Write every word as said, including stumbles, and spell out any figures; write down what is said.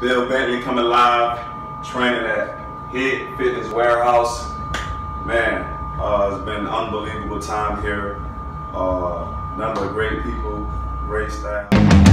Bill Bentley coming live, training at Hit Fitness Warehouse. Man, uh, it's been an unbelievable time here. Uh, number of great people, great staff.